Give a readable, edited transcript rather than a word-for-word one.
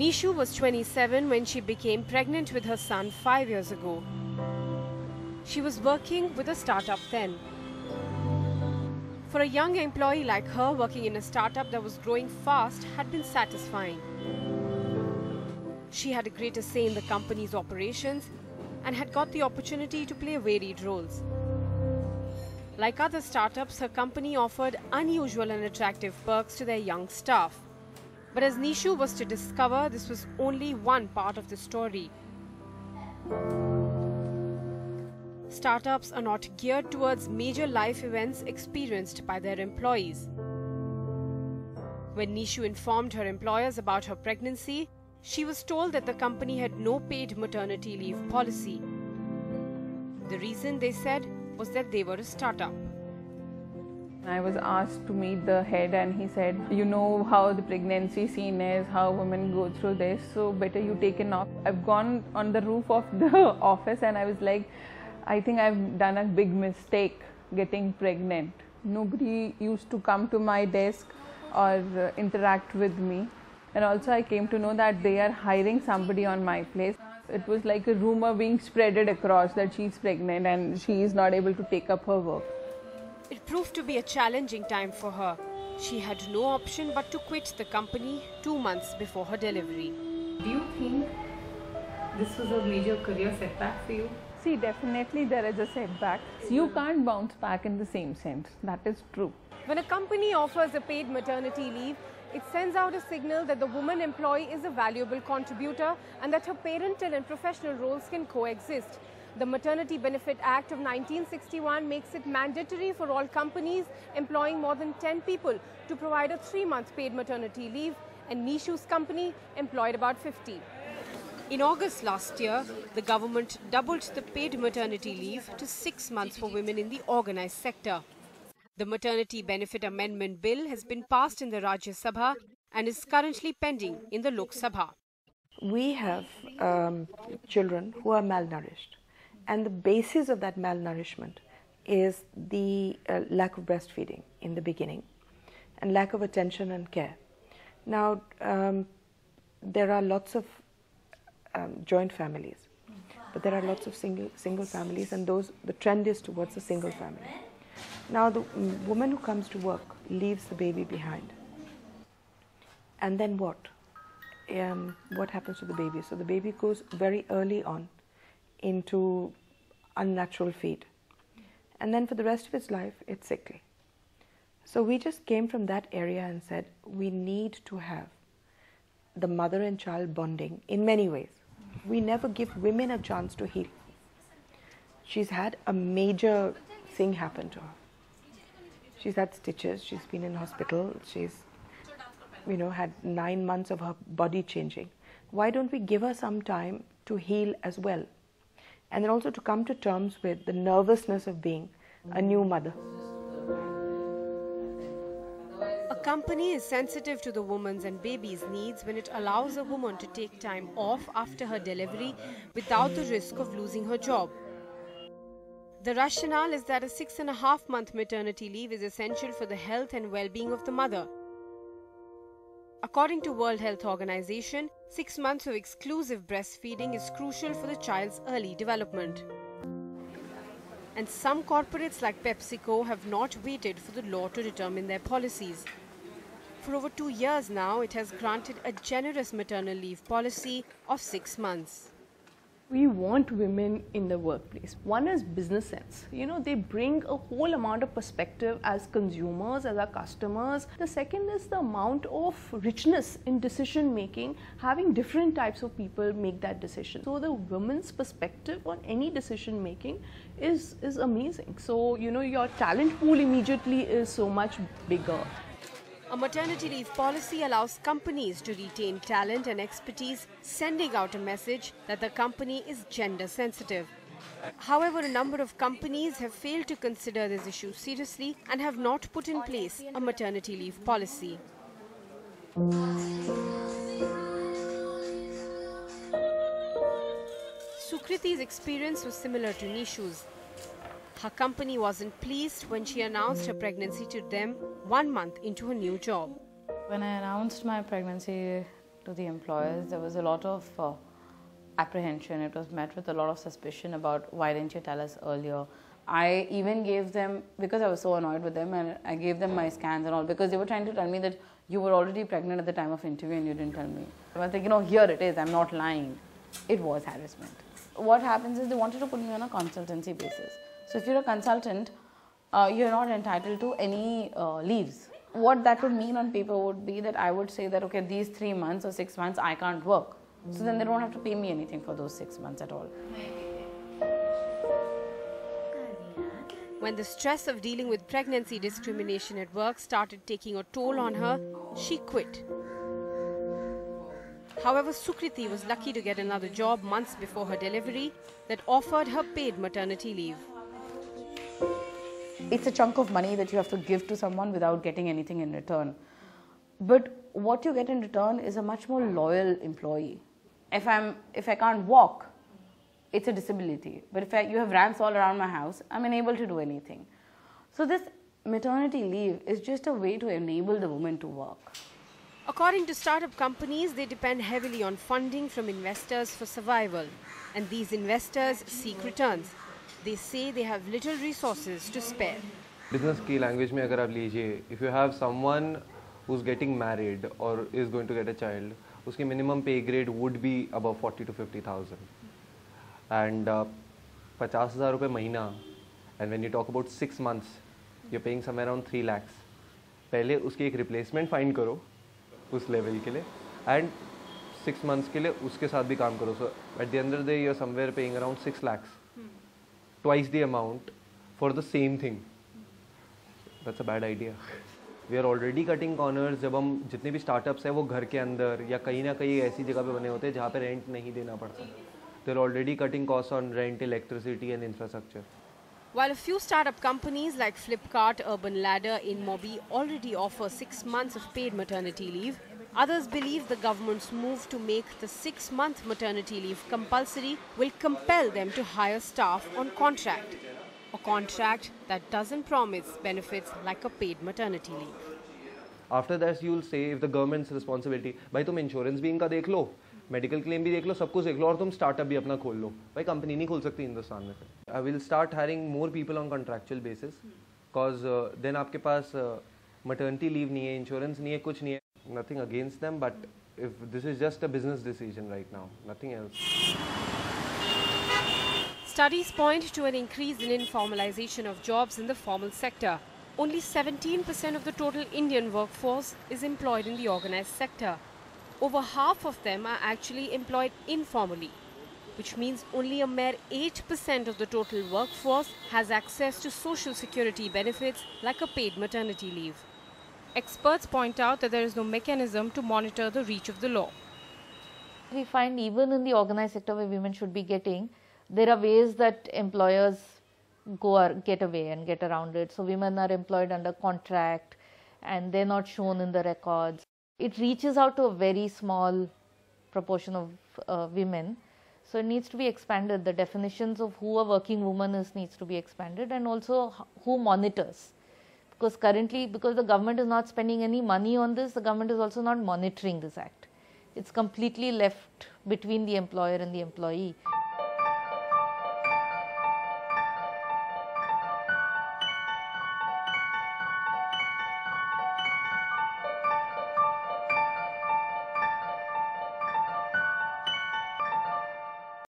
Nishu was 27 when she became pregnant with her son 5 years ago. She was working with a startup then. For a young employee like her, working in a startup that was growing fast had been satisfying. She had a greater say in the company's operations and had got the opportunity to play varied roles. Like other startups, her company offered unusual and attractive perks to their young staff. But as Nishu was to discover, this was only one part of the story. Startups are not geared towards major life events experienced by their employees. When Nishu informed her employers about her pregnancy, she was told that the company had no paid maternity leave policy. The reason, they said, was that they were a startup. I was asked to meet the head and he said, you know how the pregnancy scene is, how women go through this, so better you take a knock. I've gone on the roof of the office and I was like, I think I've done a big mistake getting pregnant. Nobody used to come to my desk or interact with me. And also I came to know that they are hiring somebody on my place. It was like a rumor being spreaded across that she's pregnant and she is not able to take up her work. It proved to be a challenging time for her. She had no option but to quit the company 2 months before her delivery. Do you think this was a major career setback for you? See, definitely there is a setback. You can't bounce back in the same sense. That is true. When a company offers a paid maternity leave, it sends out a signal that the woman employee is a valuable contributor and that her parental and professional roles can coexist. The Maternity Benefit Act of 1961 makes it mandatory for all companies employing more than 10 people to provide a 3-month paid maternity leave, and Nishu's company employed about 50. In August last year, the government doubled the paid maternity leave to 6 months for women in the organized sector. The Maternity Benefit (Amendment) Bill has been passed in the Rajya Sabha and is currently pending in the Lok Sabha. We have children who are malnourished. And the basis of that malnourishment is the lack of breastfeeding in the beginning and lack of attention and care. Now, there are lots of joint families, but there are lots of single families, and the trend is towards the single family. Now, the woman who comes to work leaves the baby behind. And then what? What happens to the baby? So the baby goes very early on into unnatural feed, and then for the rest of its life it's sickly. So we just came from that area and said we need to have the mother and child bonding in many ways. We never give women a chance to heal. She's had a major thing happen to her. She's had stitches, she's been in hospital, she's had 9 months of her body changing. Why don't we give her some time to heal as well? And then also to come to terms with the nervousness of being a new mother. A company is sensitive to the woman's and baby's needs when it allows a woman to take time off after her delivery without the risk of losing her job. The rationale is that a 6.5-month maternity leave is essential for the health and well-being of the mother. According to World Health Organization, 6 months of exclusive breastfeeding is crucial for the child's early development. And some corporates like PepsiCo have not waited for the law to determine their policies. For over 2 years now, it has granted a generous maternal leave policy of 6 months. We want women in the workplace. One is business sense. They bring a whole amount of perspective as consumers, as our customers. The second is the amount of richness in decision making. Having different types of people make that decision. So the women's perspective on any decision making is amazing. So, your talent pool immediately is so much bigger. A maternity leave policy allows companies to retain talent and expertise, sending out a message that the company is gender sensitive. However, a number of companies have failed to consider this issue seriously and have not put in place a maternity leave policy. Sukriti's experience was similar to Nishu's. Her company wasn't pleased when she announced her pregnancy to them 1 month into her new job. When I announced my pregnancy to the employers. There was a lot of apprehension. It was met with a lot of suspicion about, why didn't you tell us earlier? I even gave them, because I was so annoyed with them, and I gave them my scans and all, because they were trying to tell me that you were already pregnant at the time of interview and you didn't tell me. I was like, you know, here it is, I'm not lying. It was harassment. What happens is they wanted to put me on a consultancy basis. So if you're a consultant, you're not entitled to any leaves. What that would mean on paper would be that I would say that, okay, these 3 months or 6 months, I can't work. So then they don't have to pay me anything for those 6 months at all. When the stress of dealing with pregnancy discrimination at work started taking a toll on her, she quit. However, Sukriti was lucky to get another job months before her delivery that offered her paid maternity leave. It's a chunk of money that you have to give to someone without getting anything in return. But what you get in return is a much more loyal employee. If I can't walk, it's a disability. But if you have ramps all around my house, I'm unable to do anything. So this maternity leave is just a way to enable the woman to work. According to startup companies, they depend heavily on funding from investors for survival. And these investors seek returns. They say they have little resources to spare. Business key language, if you have someone who's getting married or is going to get a child, his minimum pay grade would be about 40 to 50,000. And 50,000 rupees a month. And when you talk about 6 months, you're paying somewhere around 3 lakhs. Pehle uski ek replacement find karo us level ke liye, and 6 months ke liye uske saath bhi kaam karo. So at the end of the day, you're somewhere paying around 6 lakhs. Twice the amount for the same thing. That's a bad idea. We are already cutting corners. जब हम जितने भी startups हैं वो घर के अंदर या कहीं ना कहीं ऐसी जगह पे बने होते हैं जहाँ पे rent नहीं देना पड़ता. They're already cutting costs on rent, electricity and infrastructure. While a few startup companies like Flipkart, Urban Ladder in Mobi already offer 6 months of paid maternity leave, others believe the government's move to make the 6-month maternity leave compulsory will compel them to hire staff on contract. A contract that doesn't promise benefits like a paid maternity leave. After that, you'll say if the government's responsibility, bhai tum insurance bhi inka dekh lo, medical claim bhi dekh lo, sab kuch dekh lo, aur tum startup bhi apna khol lo. Bhai company nahi khol sakti Hindustan mein. I will start hiring more people on contractual basis, cause then aapke paas maternity leave nahi hai, insurance nahi hai, kuch nahi hai. Nothing against them, but if this is just a business decision right now, nothing else. Studies point to an increase in informalization of jobs in the formal sector. Only 17% of the total Indian workforce is employed in the organized sector. Over half of them are actually employed informally, which means only a mere 8% of the total workforce has access to social security benefits like a paid maternity leave. Experts point out that there is no mechanism to monitor the reach of the law. We find even in the organized sector where women should be getting, there are ways that employers get away and get around it. So women are employed under contract and they're not shown in the records. It reaches out to a very small proportion of women. So it needs to be expanded. The definitions of who a working woman is needs to be expanded, and also who monitors. Because currently, because the government is not spending any money on this, the government is also not monitoring this act. It's completely left between the employer and the employee.